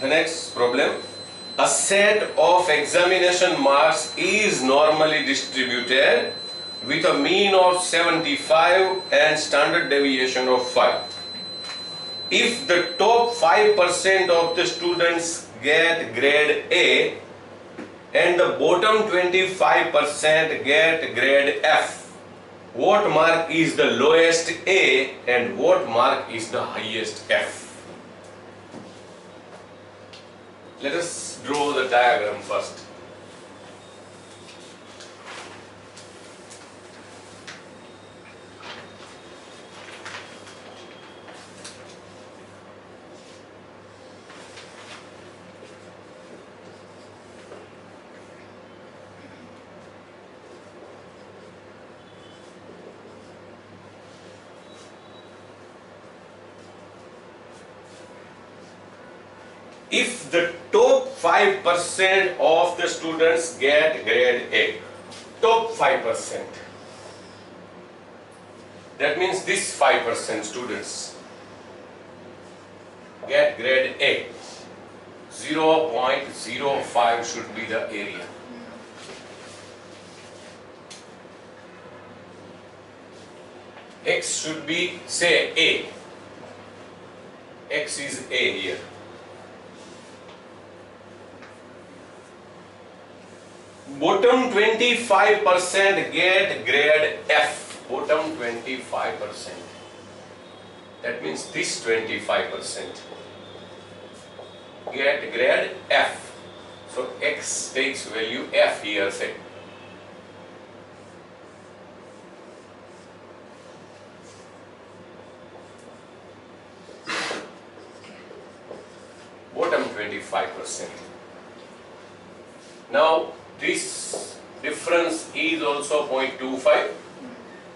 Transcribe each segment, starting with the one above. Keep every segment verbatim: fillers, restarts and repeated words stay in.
The next problem, a set of examination marks is normally distributed with a mean of seventy-five and standard deviation of five. If the top five percent of the students get grade A and the bottom twenty-five percent get grade F, what mark is the lowest A and what mark is the highest F? Let us draw the diagram first. If the top five percent of the students get grade A, top five percent, that means this five percent students get grade A, zero point zero five should be the area. X should be, say, A. X is A here. Bottom twenty-five percent get grade F. Bottom twenty-five percent. That means this twenty-five percent get grade F. So X takes value F here, say. Bottom twenty-five percent. Now, this difference is also zero point two five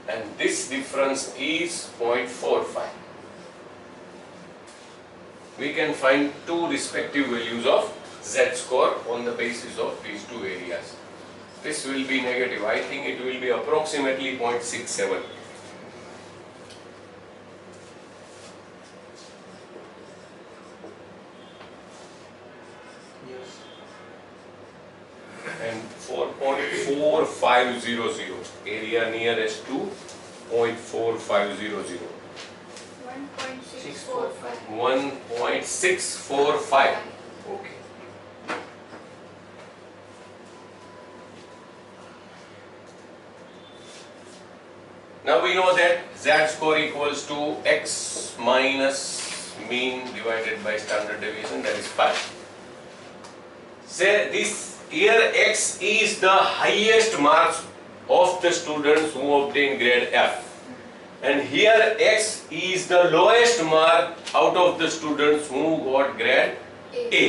and this difference is zero point four five. We can find two respective values of z-score on the basis of these two areas. This will be negative. I think it will be approximately zero point six seven. four point four five zero zero, area nearest to zero point four five zero zero. one point six four five. one point six four five. Okay. Now we know that z-score equals to X minus mean divided by standard deviation, that is five. Say this. Here X is the highest marks of the students who obtain grade F, and here X is the lowest mark out of the students who got grade A.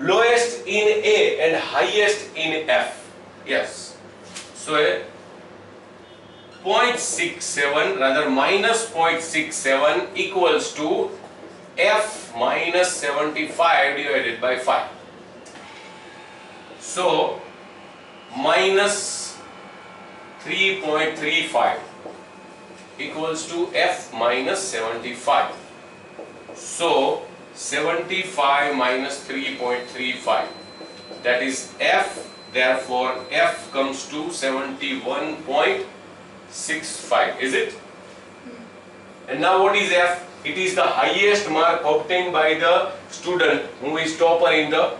Lowest in A and highest in F. Yes. So zero point six seven rather minus zero point six seven equals to F minus seventy-five divided by five. So, minus three point three five equals to F minus seventy-five. So, seventy-five minus three point three five, that is F, therefore F comes to seventy-one point six five, is it? And now what is F? It is the highest mark obtained by the student who is topper in the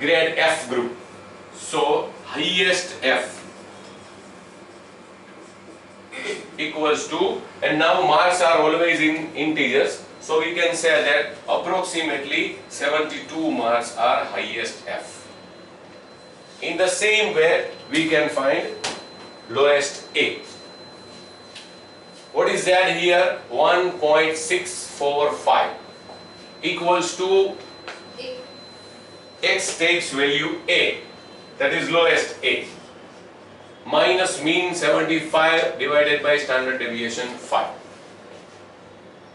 grade F group. So highest F equals to, and now marks are always in integers, so we can say that approximately seventy-two marks are highest F. In the same way we can find lowest A. What is that here? one point six four five equals to X takes value A, that is lowest A, minus mean seventy-five divided by standard deviation five.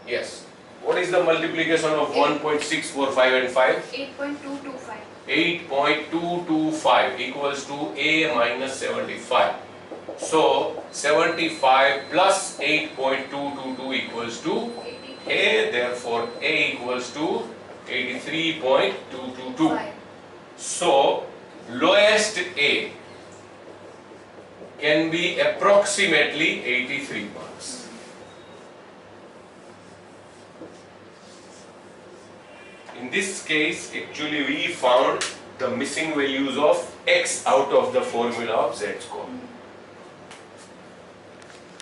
Yes. What is the multiplication of one point six four five and five? eight point two two five. eight point two two five equals to A minus seventy-five. So seventy-five plus eight point two two two equals to A, therefore A equals to eighty-three point two two two. So lowest A can be approximately eighty-three marks. In this case, actually we found the missing values of X out of the formula of Z score.